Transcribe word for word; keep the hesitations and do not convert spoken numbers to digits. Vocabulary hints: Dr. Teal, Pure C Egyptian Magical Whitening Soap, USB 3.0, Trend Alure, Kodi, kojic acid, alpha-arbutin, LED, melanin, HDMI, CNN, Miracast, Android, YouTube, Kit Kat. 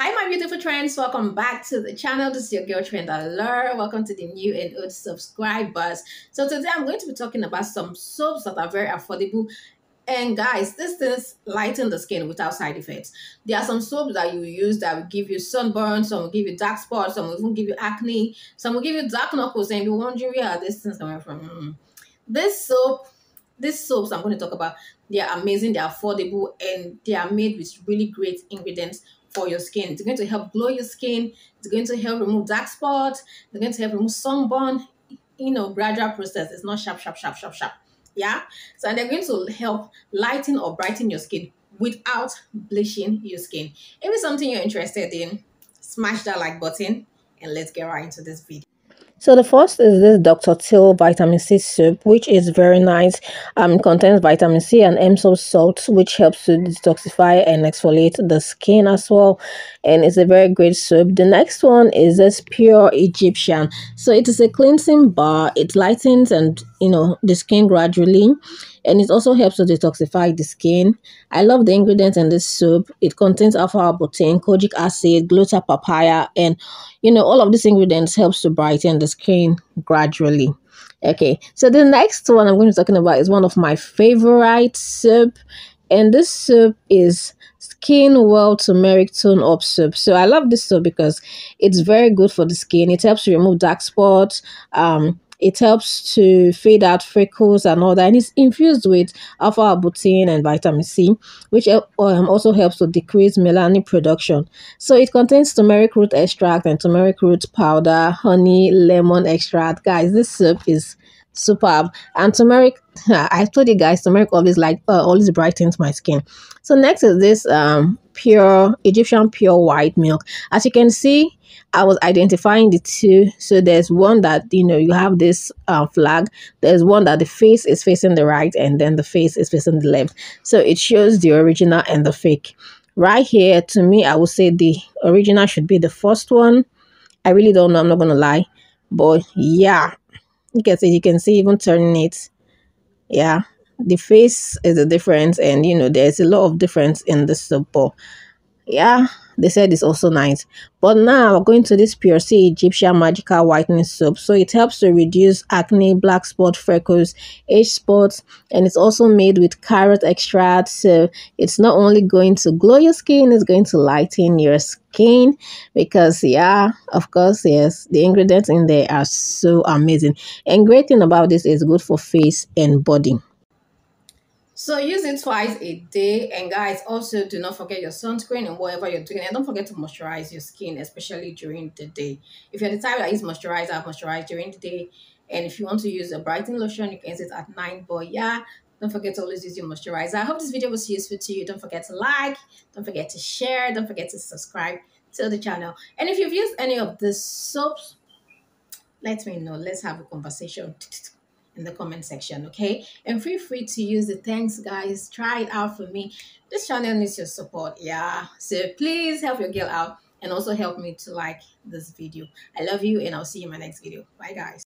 Hi my beautiful trends, welcome back to the channel. This is your girl Trend Alure. Welcome to the new and old subscribers. So today I'm going to be talking about some soaps that are very affordable, and guys, these things lighten the skin without side effects. There are some soaps that you use that will give you sunburn, some will give you dark spots, some will even give you acne, some will give you dark knuckles, and you'll be wondering where are these things coming from. Mm. This soap These soaps I'm going to talk about, they are amazing, they are affordable, and they are made with really great ingredients for your skin. It's going to help glow your skin, it's going to help remove dark spots, it's going to help remove sunburn, you know, gradual process. It's not sharp, sharp, sharp, sharp, sharp. Yeah? So they're going to help lighten or brighten your skin without bleaching your skin. If it's something you're interested in, smash that like button and let's get right into this video. So the first is this Doctor Teal vitamin C soap, which is very nice. Um, it contains vitamin C and Epsom salt, which helps to detoxify and exfoliate the skin as well. And it's a very great soap. The next one is this Pure Egyptian. So it is a cleansing bar. It lightens and, you know, the skin gradually. And it also helps to detoxify the skin. I love the ingredients in this soap. It contains alpha-arbutin, kojic acid, gluta papaya, and you know all of these ingredients helps to brighten the skin gradually. Okay, so the next one I'm going to be talking about is one of my favorite soap, and this soap is Skin Well Turmeric Tone Up soap. So I love this soap because it's very good for the skin. It helps to remove dark spots. Um. It helps to fade out freckles and all that, and it's infused with alpha-arbutin and vitamin C, which um, also helps to decrease melanin production. So it contains turmeric root extract and turmeric root powder, honey, lemon extract. Guys, this soap is superb, and turmeric, I told you guys, turmeric always like uh, always brightens my skin. So next is this um Pure Egyptian Pure White Milk. As you can see, I was identifying the two. So there's one that, you know, you have this uh, flag. There's one that the face is facing the right and then the face is facing the left. So it shows the original and the fake. Right here, to me, I would say the original should be the first one. I really don't know. I'm not going to lie. But yeah, you can see, you can see even turning it. Yeah, the face is the difference. And, you know, there's a lot of difference in the soap. Yeah, they said it's also nice. But now we're going to this Pure C Egyptian Magical Whitening Soap. So it helps to reduce acne, black spot, freckles, age spots, and it's also made with carrot extract. So it's not only going to glow your skin, it's going to lighten your skin because, yeah, of course, yes, the ingredients in there are so amazing. And great thing about this is good for face and body. So use it twice a day, and guys, also do not forget your sunscreen and whatever you're doing, and don't forget to moisturize your skin, especially during the day. If you're the type that use moisturizer, moisturize during the day, and if you want to use a brightening lotion, you can use it at night. But yeah, don't forget to always use your moisturizer. I hope this video was useful to you. Don't forget to like, don't forget to share, don't forget to subscribe to the channel. And if you've used any of the soaps, let me know. Let's have a conversation in the comment section, okay? And feel free to use it. Thanks, guys. Try it out for me. This channel needs your support, yeah? So please help your girl out and also help me to like this video. I love you, and I'll see you in my next video. Bye, guys.